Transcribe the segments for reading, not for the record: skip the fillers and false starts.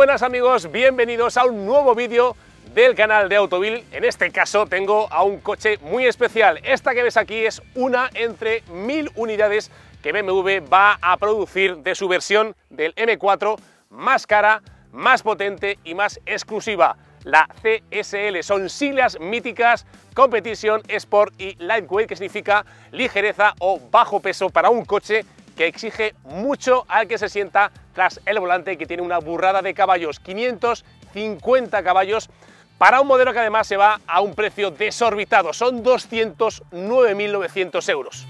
buenas amigos, bienvenidos a un nuevo vídeo del canal de Autobild. En este caso tengo a un coche muy especial. Esta que ves aquí es una entre 1000 unidades que BMW va a producir de su versión del M4 más cara, más potente y más exclusiva, la CSL. Son siglas míticas, Competition, Sport y Lightweight, que significa ligereza o bajo peso para un coche que exige mucho al que se sienta tras el volante, que tiene una burrada de caballos, 550 caballos, para un modelo que además se va a un precio desorbitado, son 209.900 euros.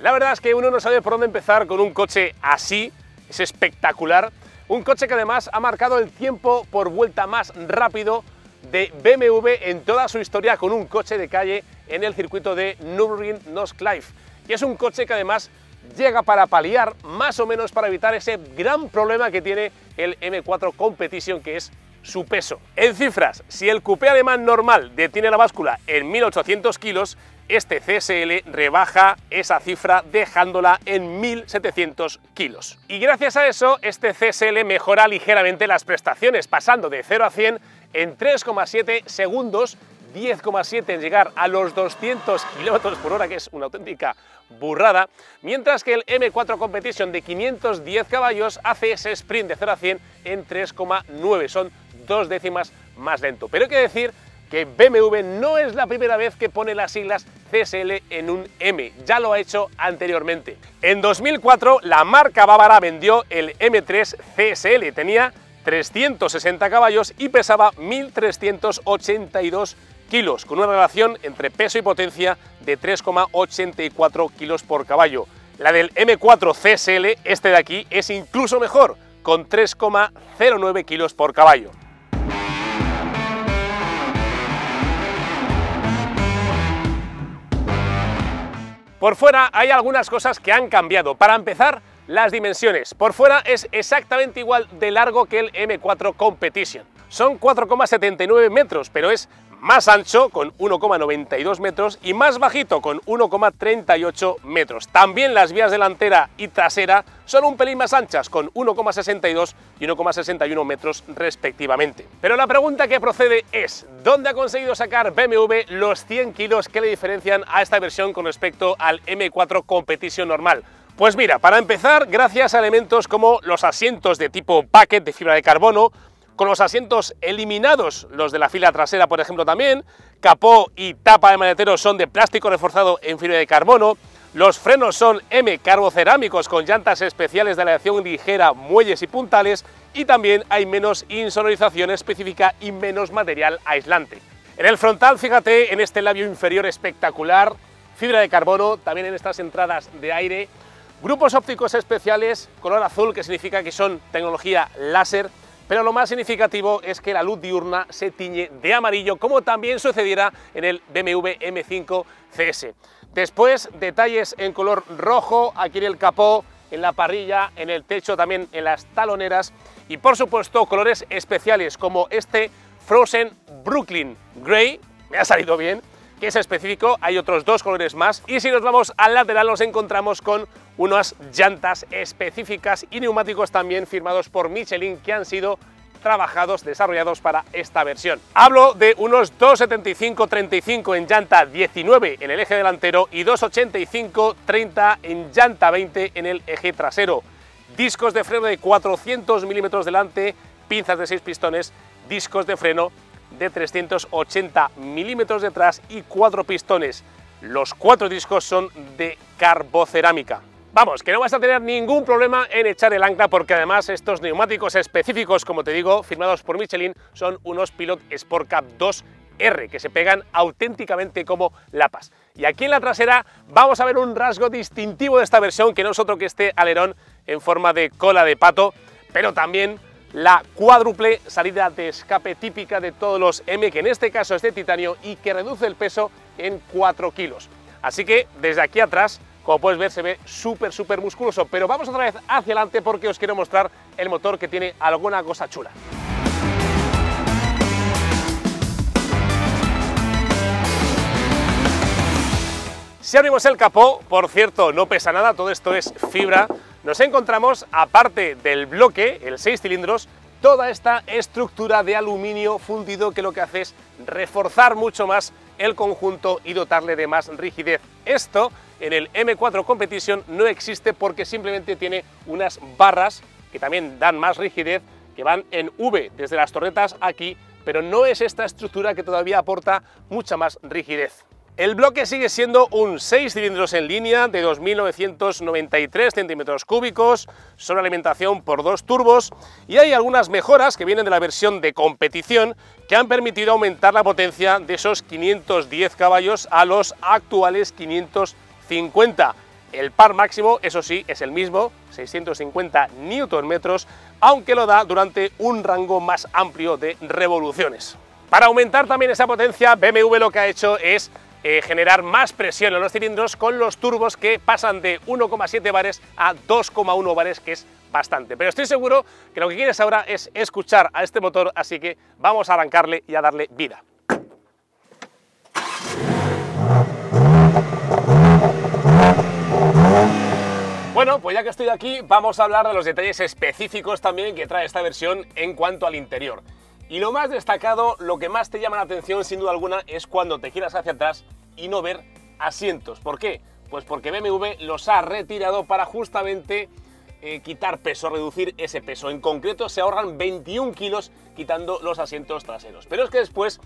La verdad es que uno no sabe por dónde empezar con un coche así, es espectacular. Un coche que además ha marcado el tiempo por vuelta más rápido de BMW en toda su historia con un coche de calle en el circuito de Nürburgring Nordschleife. Y es un coche que además llega para paliar, más o menos para evitar ese gran problema que tiene el M4 Competition, que es su peso. En cifras, si el coupé alemán normal detiene la báscula en 1800 kilos, este CSL rebaja esa cifra dejándola en 1.700 kilos. Y gracias a eso, este CSL mejora ligeramente las prestaciones, pasando de 0 a 100 en 3,7 segundos, 10,7 en llegar a los 200 kilómetros por hora, que es una auténtica burrada, mientras que el M4 Competition de 510 caballos hace ese sprint de 0 a 100 en 3,9. Son 2 décimas más lento. Pero hay que decir que BMW no es la primera vez que pone las siglas CSL en un M, ya lo ha hecho anteriormente. En 2004 la marca bávara vendió el M3 CSL, tenía 360 caballos y pesaba 1.382 kilos, con una relación entre peso y potencia de 3,84 kilos por caballo. La del M4 CSL, este de aquí, es incluso mejor, con 3,09 kilos por caballo. Por fuera hay algunas cosas que han cambiado. Para empezar, las dimensiones. Por fuera es exactamente igual de largo que el M4 Competition. Son 4,79 metros, pero es más ancho, con 1,92 metros, y más bajito, con 1,38 metros. También las vías delantera y trasera son un pelín más anchas, con 1,62 y 1,61 metros respectivamente. Pero la pregunta que procede es, ¿dónde ha conseguido sacar BMW los 100 kilos que le diferencian a esta versión con respecto al M4 Competition normal? Pues mira, para empezar, gracias a elementos como los asientos de tipo bucket de fibra de carbono, con los asientos eliminados, los de la fila trasera por ejemplo también, capó y tapa de maletero son de plástico reforzado en fibra de carbono, los frenos son M carbocerámicos con llantas especiales de aleación ligera, muelles y puntales, y también hay menos insonorización específica y menos material aislante. En el frontal, fíjate en este labio inferior espectacular, fibra de carbono, también en estas entradas de aire, grupos ópticos especiales, color azul, que significa que son tecnología láser, pero lo más significativo es que la luz diurna se tiñe de amarillo, como también sucediera en el BMW M5 CS. Después, detalles en color rojo, aquí en el capó, en la parrilla, en el techo, también en las taloneras, y por supuesto colores especiales como este Frozen Brooklyn Grey, me ha salido bien, que es específico, hay otros dos colores más, y si nos vamos al lateral nos encontramos con unas llantas específicas y neumáticos también firmados por Michelin, que han sido trabajados, desarrollados para esta versión. Hablo de unos 275-35 en llanta 19 en el eje delantero y 285-30 en llanta 20 en el eje trasero, discos de freno de 400 milímetros delante, pinzas de 6 pistones, discos de freno de 380 milímetros detrás y 4 pistones. Los 4 discos son de carbocerámica. Vamos, que no vas a tener ningún problema en echar el ancla, porque además estos neumáticos específicos, como te digo, firmados por Michelin, son unos Pilot Sport Cup 2R, que se pegan auténticamente como lapas. Y aquí en la trasera vamos a ver un rasgo distintivo de esta versión, que no es otro que este alerón en forma de cola de pato, pero también la cuádruple salida de escape típica de todos los M, que en este caso es de titanio y que reduce el peso en 4 kilos. Así que desde aquí atrás, como puedes ver, se ve súper musculoso. Pero vamos otra vez hacia adelante porque os quiero mostrar el motor, que tiene alguna cosa chula. Si abrimos el capó, por cierto, no pesa nada, todo esto es fibra, nos encontramos, aparte del bloque, el 6 cilindros, toda esta estructura de aluminio fundido que lo que hace es reforzar mucho más el conjunto y dotarle de más rigidez. Esto en el M4 Competition no existe porque simplemente tiene unas barras que también dan más rigidez, que van en V desde las torretas aquí, pero no es esta estructura que todavía aporta mucha más rigidez. El bloque sigue siendo un 6 cilindros en línea de 2.993 centímetros cúbicos, sobre alimentación por 2 turbos, y hay algunas mejoras que vienen de la versión de competición que han permitido aumentar la potencia de esos 510 caballos a los actuales 550. El par máximo, eso sí, es el mismo, 650 Nm, aunque lo da durante un rango más amplio de revoluciones. Para aumentar también esa potencia, BMW lo que ha hecho es generar más presión en los cilindros con los turbos que pasan de 1,7 bares a 2,1 bares, que es bastante. Pero estoy seguro que lo que quieres ahora es escuchar a este motor, así que vamos a arrancarle y a darle vida. Bueno, pues ya que estoy aquí, vamos a hablar de los detalles específicos también que trae esta versión en cuanto al interior. Y lo más destacado, lo que más te llama la atención sin duda alguna, es cuando te giras hacia atrás y no ver asientos. ¿Por qué? Pues porque BMW los ha retirado para justamente quitar peso, reducir ese peso. En concreto se ahorran 21 kilos quitando los asientos traseros. Pero es que después,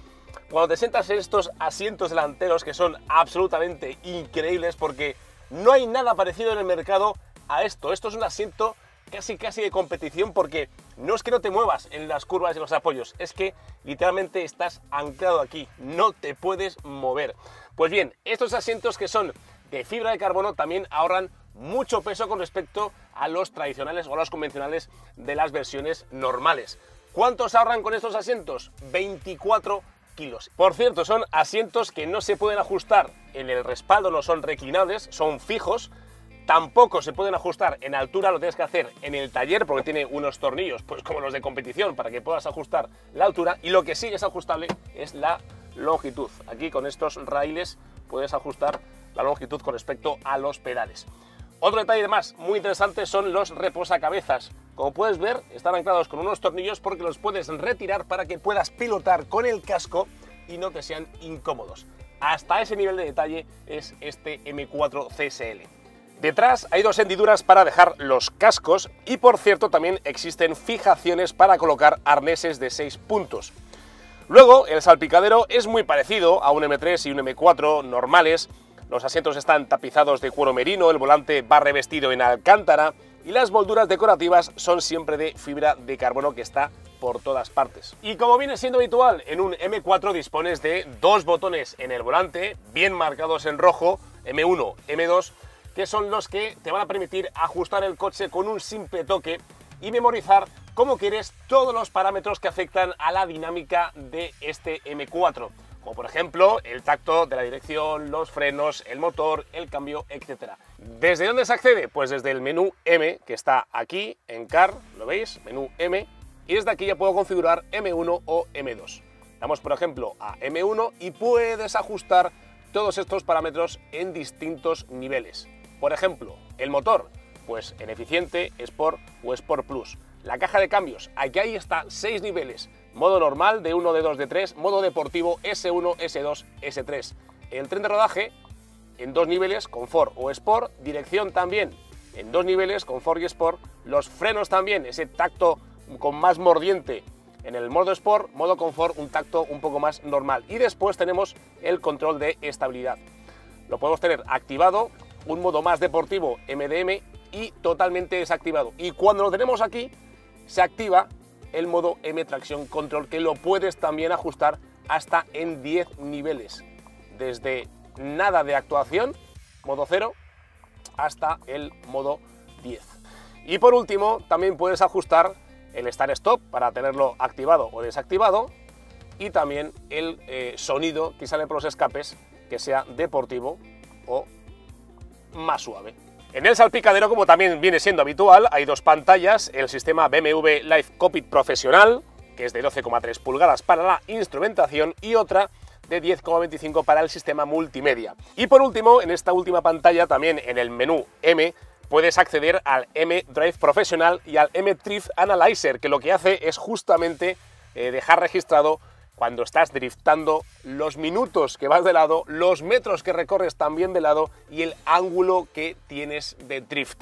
cuando te sientas en estos asientos delanteros, que son absolutamente increíbles porque no hay nada parecido en el mercado a esto. Esto es un asiento casi de competición, porque no es que no te muevas en las curvas y los apoyos, es que literalmente estás anclado aquí, no te puedes mover. Pues bien, estos asientos que son de fibra de carbono también ahorran mucho peso con respecto a los tradicionales o a los convencionales de las versiones normales. ¿Cuántos ahorran con estos asientos? 24 kilos. Por cierto, son asientos que no se pueden ajustar en el respaldo, no son reclinables, son fijos. Tampoco se pueden ajustar en altura, lo tienes que hacer en el taller porque tiene unos tornillos pues como los de competición para que puedas ajustar la altura, y lo que sí es ajustable es la longitud. Aquí con estos raíles puedes ajustar la longitud con respecto a los pedales. Otro detalle más muy interesante son los reposacabezas. Como puedes ver, están anclados con unos tornillos porque los puedes retirar para que puedas pilotar con el casco y no te sean incómodos. Hasta ese nivel de detalle es este M4 CSL. Detrás hay dos hendiduras para dejar los cascos y, por cierto, también existen fijaciones para colocar arneses de 6 puntos. Luego, el salpicadero es muy parecido a un M3 y un M4 normales. Los asientos están tapizados de cuero merino, el volante va revestido en alcántara y las molduras decorativas son siempre de fibra de carbono que está por todas partes. Y como viene siendo habitual en un M4, dispones de 2 botones en el volante, bien marcados en rojo, M1, M2, que son los que te van a permitir ajustar el coche con un simple toque y memorizar cómo quieres todos los parámetros que afectan a la dinámica de este M4, como por ejemplo el tacto de la dirección, los frenos, el motor, el cambio, etc. ¿Desde dónde se accede? Pues desde el menú M, que está aquí en Car, ¿lo veis? Menú M, y desde aquí ya puedo configurar M1 o M2. Damos por ejemplo a M1 y puedes ajustar todos estos parámetros en distintos niveles. Por ejemplo, el motor, pues en eficiente, Sport o Sport Plus. La caja de cambios, aquí hay hasta 6 niveles. Modo normal de 1, de 2, de 3, modo deportivo S1, S2, S3. El tren de rodaje en 2 niveles, Confort o Sport. Dirección también en 2 niveles, Confort y Sport. Los frenos también, ese tacto con más mordiente en el modo Sport, modo Confort, un tacto un poco más normal. Y después tenemos el control de estabilidad. Lo podemos tener activado, un modo más deportivo, MDM, y totalmente desactivado. Y cuando lo tenemos aquí, se activa el modo M Traction Control, que lo puedes también ajustar hasta en 10 niveles. Desde nada de actuación, modo 0, hasta el modo 10. Y por último, también puedes ajustar el Start Stop para tenerlo activado o desactivado, y también el sonido que sale por los escapes, que sea deportivo o más suave. En el salpicadero, como también viene siendo habitual, hay 2 pantallas, el sistema BMW Live Cockpit Professional, que es de 12,3 pulgadas para la instrumentación, y otra de 10,25 para el sistema multimedia. Y por último, en esta última pantalla, también en el menú M, puedes acceder al M Drive Professional y al M Trip Analyzer, que lo que hace es justamente dejar registrado cuando estás driftando los minutos que vas de lado, los metros que recorres también de lado y el ángulo que tienes de drift.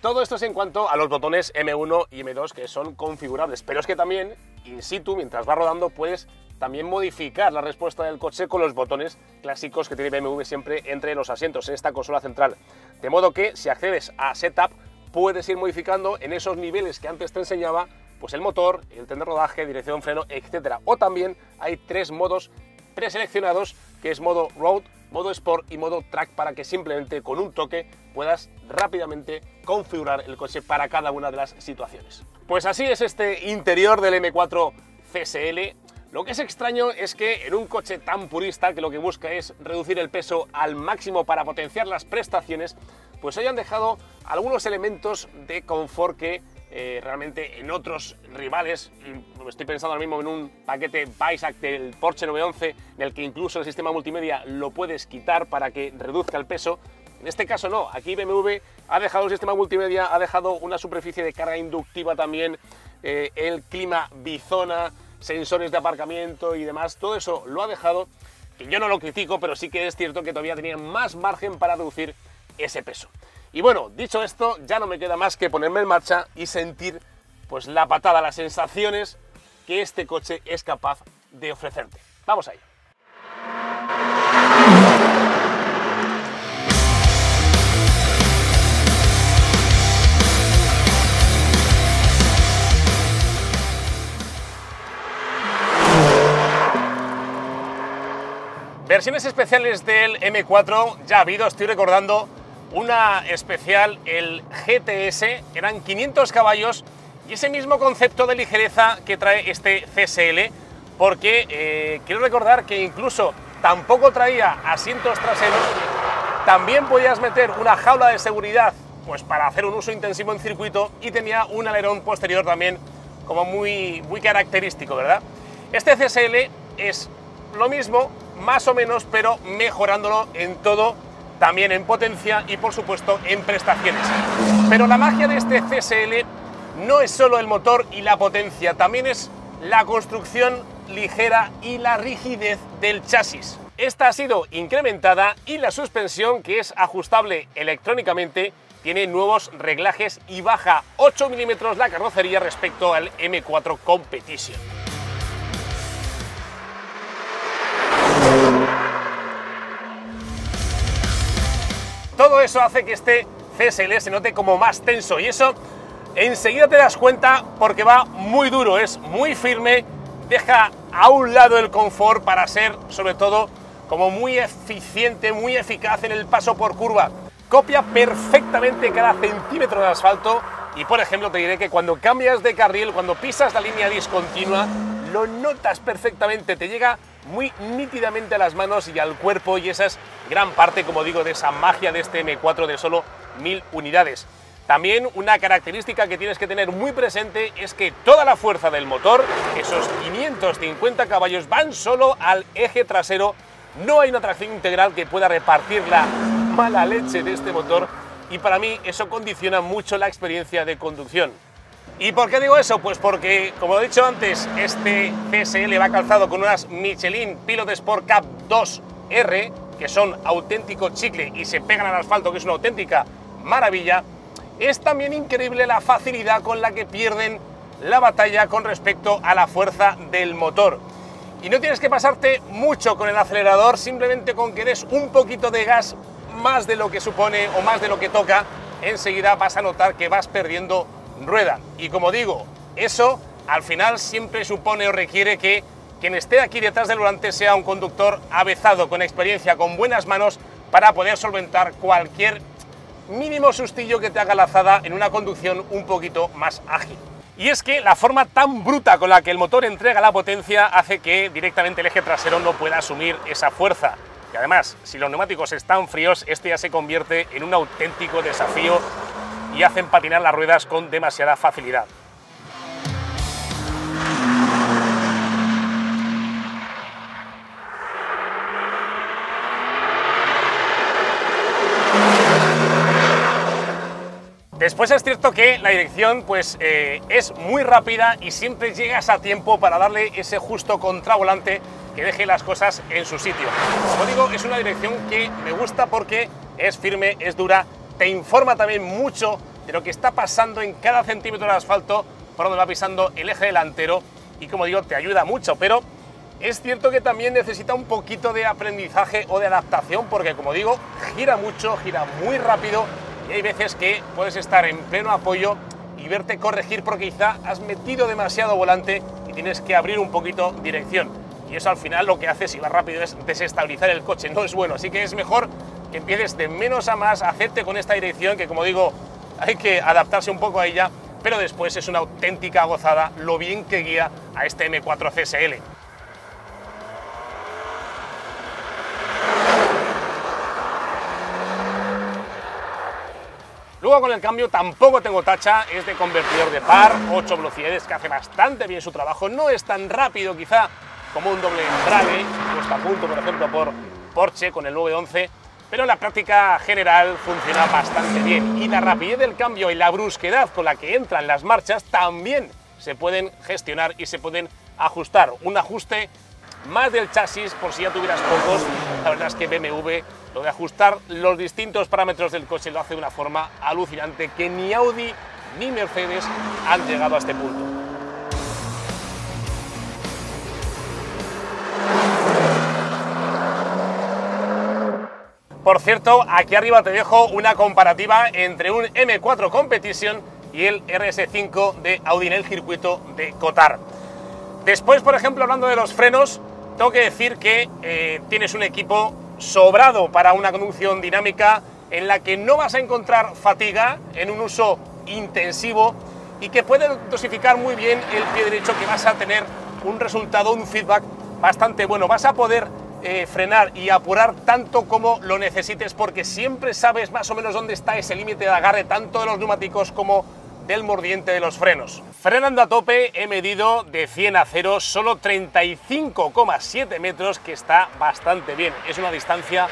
Todo esto es en cuanto a los botones M1 y M2 que son configurables, pero es que también, in situ, mientras vas rodando, puedes también modificar la respuesta del coche con los botones clásicos que tiene BMW siempre entre los asientos en esta consola central. De modo que, si accedes a Setup, puedes ir modificando en esos niveles que antes te enseñaba, pues el motor, el tren de rodaje, dirección, freno, etc. O también hay tres modos preseleccionados, que es modo Road, modo Sport y modo Track, para que simplemente con un toque puedas rápidamente configurar el coche para cada una de las situaciones. Pues así es este interior del M4 CSL. Lo que es extraño es que en un coche tan purista, que lo que busca es reducir el peso al máximo para potenciar las prestaciones, pues hayan dejado algunos elementos de confort que realmente en otros rivales, estoy pensando ahora mismo en un paquete BISAC del Porsche 911, en el que incluso el sistema multimedia lo puedes quitar para que reduzca el peso. En este caso no, aquí BMW ha dejado un sistema multimedia, ha dejado una superficie de carga inductiva también, el clima bizona, sensores de aparcamiento y demás, todo eso lo ha dejado, que yo no lo critico, pero sí que es cierto que todavía tenía más margen para reducir ese peso. Y bueno, dicho esto, ya no me queda más que ponerme en marcha y sentir pues la patada, las sensaciones que este coche es capaz de ofrecerte. Vamos a ello. Versiones especiales del M4 ya ha habido, estoy recordando una especial, el GTS, eran 500 caballos y ese mismo concepto de ligereza que trae este CSL, porque quiero recordar que incluso tampoco traía asientos traseros, también podías meter una jaula de seguridad pues para hacer un uso intensivo en circuito y tenía un alerón posterior también como muy característico, ¿verdad? Este CSL es lo mismo, más o menos, pero mejorándolo en todo, también en potencia y por supuesto en prestaciones. Pero la magia de este CSL no es solo el motor y la potencia, también es la construcción ligera y la rigidez del chasis. Esta ha sido incrementada y la suspensión, que es ajustable electrónicamente, tiene nuevos reglajes y baja 8 milímetros la carrocería respecto al M4 Competition. Todo eso hace que este CSL se note como más tenso y eso enseguida te das cuenta porque va muy duro, es muy firme, deja a un lado el confort para ser sobre todo como muy eficiente, muy eficaz en el paso por curva. Copia perfectamente cada centímetro de asfalto y por ejemplo te diré que cuando cambias de carril, cuando pisas la línea discontinua, lo notas perfectamente, te llega muy nítidamente a las manos y al cuerpo y esa es gran parte, como digo, de esa magia de este M4 de solo 1000 unidades. También una característica que tienes que tener muy presente es que toda la fuerza del motor, esos 550 caballos, van solo al eje trasero, no hay una tracción integral que pueda repartir la mala leche de este motor y para mí eso condiciona mucho la experiencia de conducción. ¿Y por qué digo eso? Pues porque, como he dicho antes, este CSL va calzado con unas Michelin Pilot Sport Cup 2R, que son auténtico chicle y se pegan al asfalto, que es una auténtica maravilla. Es también increíble la facilidad con la que pierden la batalla con respecto a la fuerza del motor. Y no tienes que pasarte mucho con el acelerador, simplemente con que des un poquito de gas más de lo que supone o más de lo que toca, enseguida vas a notar que vas perdiendo rueda. Y como digo, eso al final siempre supone o requiere que quien esté aquí detrás del volante sea un conductor avezado, con experiencia, con buenas manos, para poder solventar cualquier mínimo sustillo que te haga la azada en una conducción un poquito más ágil. Y es que la forma tan bruta con la que el motor entrega la potencia hace que directamente el eje trasero no pueda asumir esa fuerza. Y además, si los neumáticos están fríos, este ya se convierte en un auténtico desafío y hacen patinar las ruedas con demasiada facilidad. Pues es cierto que la dirección pues, es muy rápida y siempre llegas a tiempo para darle ese justo contravolante que deje las cosas en su sitio. Como digo, es una dirección que me gusta porque es firme, es dura, te informa también mucho de lo que está pasando en cada centímetro del asfalto, por donde va pisando el eje delantero y, como digo, te ayuda mucho, pero es cierto que también necesita un poquito de aprendizaje o de adaptación porque, como digo, gira mucho, gira muy rápido y hay veces que puedes estar en pleno apoyo y verte corregir porque quizá has metido demasiado volante y tienes que abrir un poquito dirección. Y eso al final lo que hace si va rápido es desestabilizar el coche, no es bueno. Así que es mejor que empieces de menos a más, hacerte con esta dirección que, como digo, hay que adaptarse un poco a ella, pero después es una auténtica gozada lo bien que guía a este M4 CSL. Luego con el cambio tampoco tengo tacha, es de convertidor de par, 8 velocidades que hace bastante bien su trabajo, no es tan rápido quizá como un doble embrague, puesto a punto por ejemplo por Porsche con el 911, pero en la práctica general funciona bastante bien y la rapidez del cambio y la brusquedad con la que entran las marchas también se pueden gestionar y se pueden ajustar. Un ajuste más del chasis por si ya tuvieras pocos, la verdad es que BMW lo de ajustar los distintos parámetros del coche lo hace de una forma alucinante que ni Audi ni Mercedes han llegado a este punto. Por cierto, aquí arriba te dejo una comparativa entre un M4 Competition y el RS5 de Audi en el circuito de Cotar. Después, por ejemplo, hablando de los frenos, tengo que decir que tienes un equipo sobrado para una conducción dinámica en la que no vas a encontrar fatiga en un uso intensivo y que puede dosificar muy bien el pie derecho, que vas a tener un resultado, un feedback bastante bueno. Vas a poder frenar y apurar tanto como lo necesites porque siempre sabes más o menos dónde está ese límite de agarre tanto de los neumáticos como del mordiente de los frenos. Frenando a tope he medido de 100 a 0 solo 35,7 metros, que está bastante bien. Es una distancia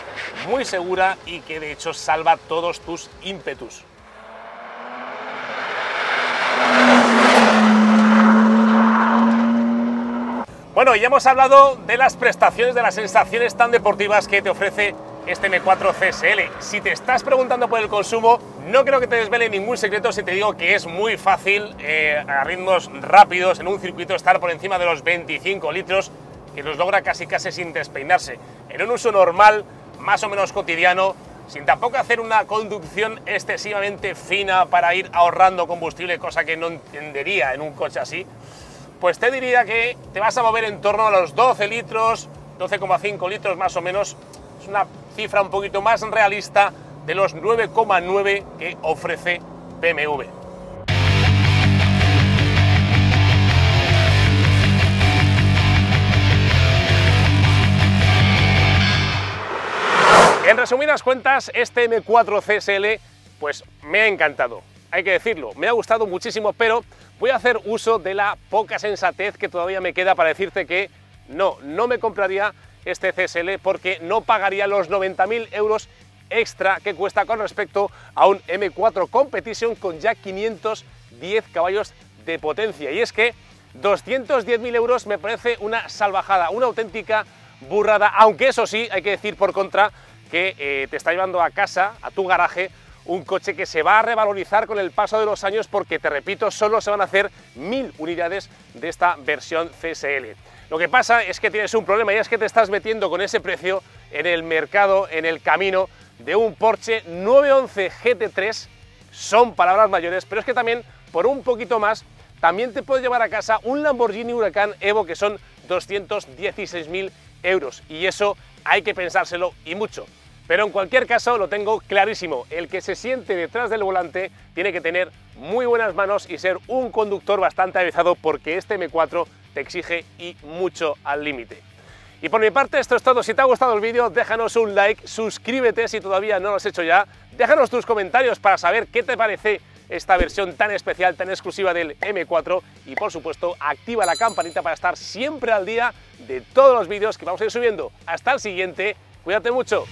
muy segura y que de hecho salva todos tus ímpetus. Bueno, ya hemos hablado de las prestaciones, de las sensaciones tan deportivas que te ofrece este M4 CSL. Si te estás preguntando por el consumo, no creo que te desvele ningún secreto si te digo que es muy fácil a ritmos rápidos en un circuito estar por encima de los 25 litros, que los logra casi casi sin despeinarse. En un uso normal, más o menos cotidiano, sin tampoco hacer una conducción excesivamente fina para ir ahorrando combustible, cosa que no entendería en un coche así, pues te diría que te vas a mover en torno a los 12 litros, 12,5 litros más o menos. Es una cifra un poquito más realista de los 9,9 que ofrece BMW. En resumidas cuentas, este M4 CSL pues me ha encantado, hay que decirlo, me ha gustado muchísimo, pero voy a hacer uso de la poca sensatez que todavía me queda para decirte que no me compraría este CSL porque no pagaría los 90.000 euros extra que cuesta con respecto a un M4 Competition con ya 510 caballos de potencia. Y es que 210.000 euros me parece una salvajada, una auténtica burrada, aunque eso sí, hay que decir por contra que te está llevando a casa, a tu garaje, un coche que se va a revalorizar con el paso de los años porque, te repito, solo se van a hacer 1.000 unidades de esta versión CSL. Lo que pasa es que tienes un problema y es que te estás metiendo con ese precio en el mercado, en el camino de un Porsche 911 GT3, son palabras mayores, pero es que también, por un poquito más, también te puedes llevar a casa un Lamborghini Huracán Evo que son 216.000 euros y eso hay que pensárselo y mucho. Pero en cualquier caso lo tengo clarísimo, el que se siente detrás del volante tiene que tener muy buenas manos y ser un conductor bastante avisado porque este M4 te exige y mucho al límite. Y por mi parte esto es todo, si te ha gustado el vídeo déjanos un like, suscríbete si todavía no lo has hecho ya, déjanos tus comentarios para saber qué te parece esta versión tan especial, tan exclusiva del M4 y por supuesto activa la campanita para estar siempre al día de todos los vídeos que vamos a ir subiendo. Hasta el siguiente, cuídate mucho.